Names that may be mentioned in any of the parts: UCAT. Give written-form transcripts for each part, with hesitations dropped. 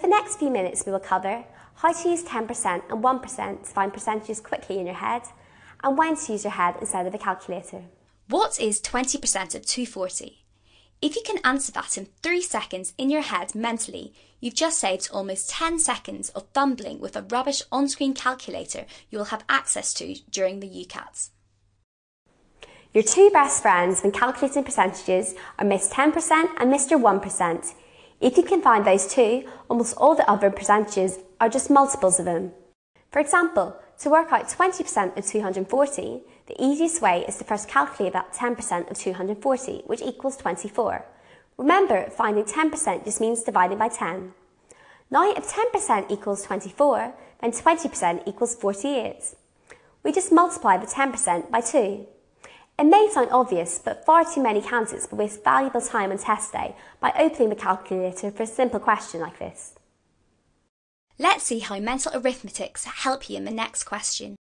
for the next few minutes we will cover how to use 10% and 1% to find percentages quickly in your head, and when to use your head instead of a calculator. What is 20% of 240? If you can answer that in 3 seconds in your head mentally, you've just saved almost 10 seconds of fumbling with a rubbish on-screen calculator you will have access to during the UCAT. Your two best friends when calculating percentages are Miss 10% and Mr 1%. If you can find those two, almost all the other percentages are just multiples of them. For example, to work out 20% of 240, the easiest way is to first calculate that 10% of 240, which equals 24. Remember, finding 10% just means dividing by 10. Now, if 10% equals 24, then 20% equals 48. We just multiply the 10% by 2. It may sound obvious, but far too many candidates will waste valuable time on test day by opening the calculator for a simple question like this. Let's see how mental arithmetics help you in the next question.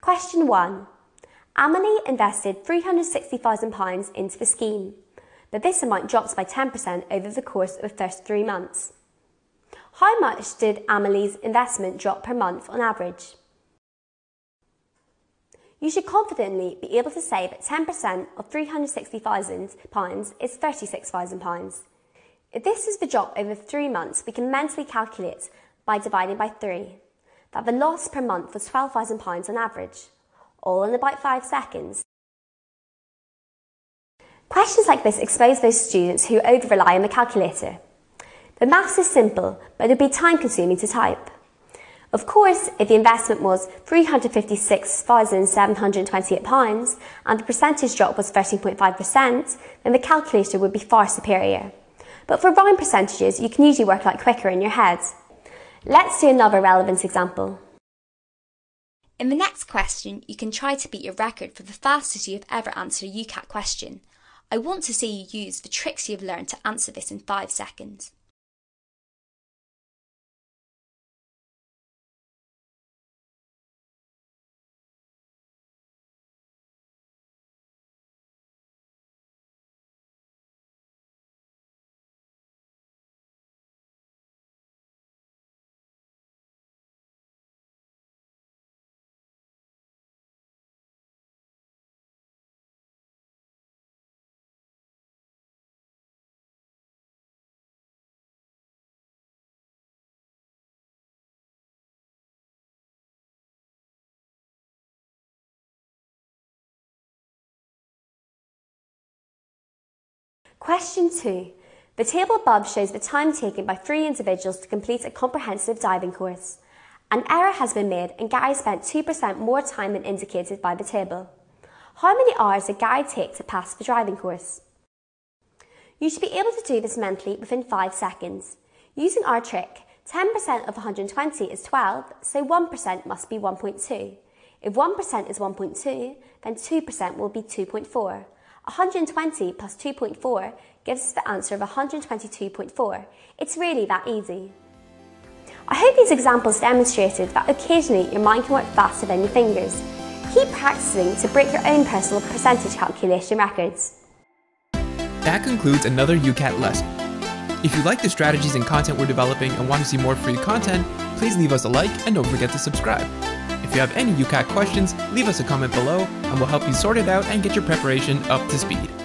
Question 1. Amelie invested £360,000 into the scheme, but this amount drops by 10% over the course of the first 3 months. How much did Amelie's investment drop per month on average? You should confidently be able to say that 10% of £360,000 is £36,000. If this is the drop over 3 months, we can mentally calculate by dividing by 3. That the loss per month was £12,000 on average, all in about 5 seconds. Questions like this expose those students who over-rely on the calculator. The maths is simple, but it would be time-consuming to type. Of course, if the investment was £356,728 and the percentage drop was 13.5%, then the calculator would be far superior. But for round percentages, you can usually work out quicker in your head. Let's do another relevance example. In the next question, you can try to beat your record for the fastest you have ever answered a UCAT question. I want to see you use the tricks you have learned to answer this in 5 seconds. Question 2. The table above shows the time taken by 3 individuals to complete a comprehensive diving course. An error has been made and Gary spent 2% more time than indicated by the table. How many hours did Gary take to pass the diving course? You should be able to do this mentally within 5 seconds. Using our trick, 10% of 120 is 12, so 1% must be 1.2. If 1% is 1.2, then 2% will be 2.4. 120 plus 2.4 gives us the answer of 122.4. It's really that easy. I hope these examples demonstrated that occasionally your mind can work faster than your fingers. Keep practicing to break your own personal percentage calculation records. That concludes another UCAT lesson. If you like the strategies and content we're developing and want to see more free content, please leave us a like and don't forget to subscribe. If you have any UCAT questions, leave us a comment below and we'll help you sort it out and get your preparation up to speed.